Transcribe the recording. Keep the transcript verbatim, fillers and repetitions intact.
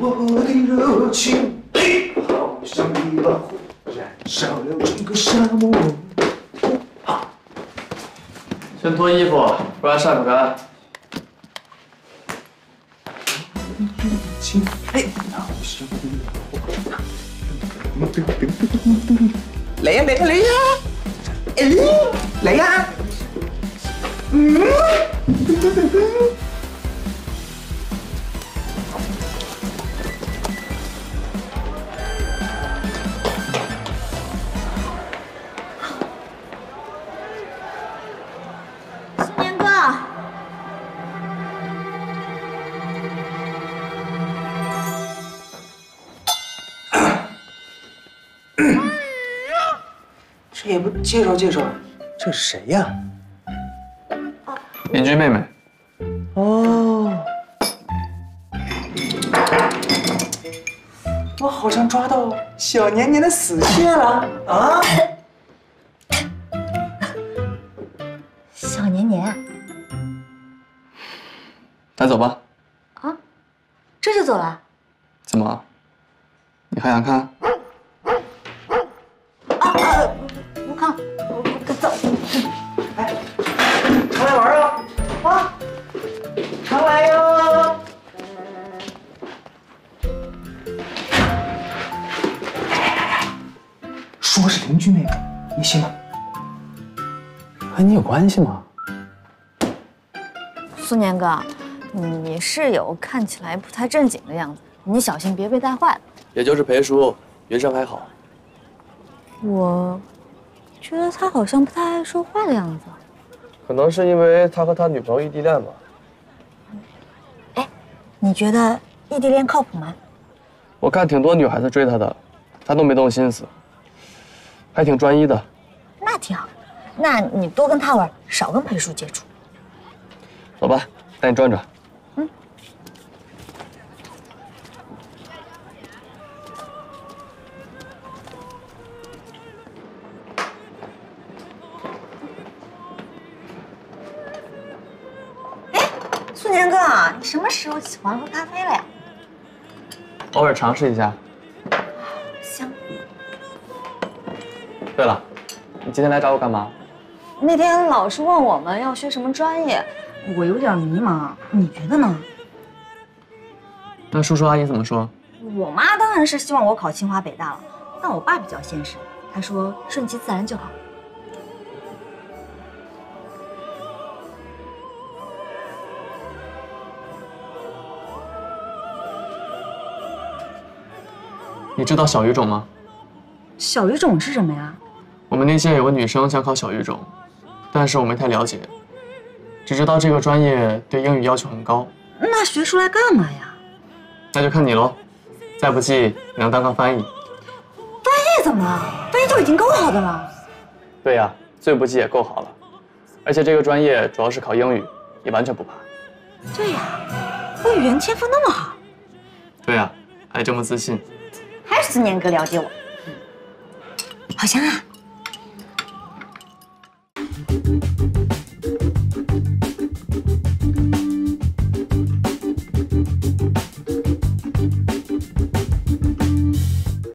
我的热情好像一把火，燃烧了整个沙漠。先脱衣服，不然晒不干。哎，好像一把火。来呀来呀来呀！哎，来呀！嗯。 这也不介绍介绍，这是谁呀？邻居妹妹。哦，我好像抓到小年年的死穴了啊！小年年，咱走吧。啊，这就走了？怎么，你还想看？ 说是邻居妹妹，你信吗？和你有关系吗？苏年哥，你室友看起来不太正经的样子，你小心别被带坏了。也就是裴叔，云生还好。我觉得他好像不太爱说话的样子。可能是因为他和他女朋友异地恋吧。哎，你觉得异地恋靠谱吗？我看挺多女孩子追他的，他都没动心思。 还挺专一的，那挺好。那你多跟他玩，少跟裴叔接触。走吧，带你转转。嗯。哎，苏年哥，你什么时候喜欢喝咖啡了呀？偶尔尝试一下。 对了，你今天来找我干嘛？那天老师问我们要学什么专业，我有点迷茫，你觉得呢？那叔叔阿姨怎么说？我妈当然是希望我考清华北大了，但我爸比较现实，他说顺其自然就好。你知道小语种吗？小语种是什么呀？ 我们那届有个女生想考小语种，但是我没太了解，只知道这个专业对英语要求很高。那学出来干嘛呀？那就看你喽，再不济你能当个翻译。翻译怎么了？翻译就已经够好的了。对呀、啊，最不济也够好了，而且这个专业主要是考英语，也完全不怕。对呀、啊，我语言天赋那么好。对呀、啊，还这么自信。还是思年哥了解我。嗯、好香啊！Thank you.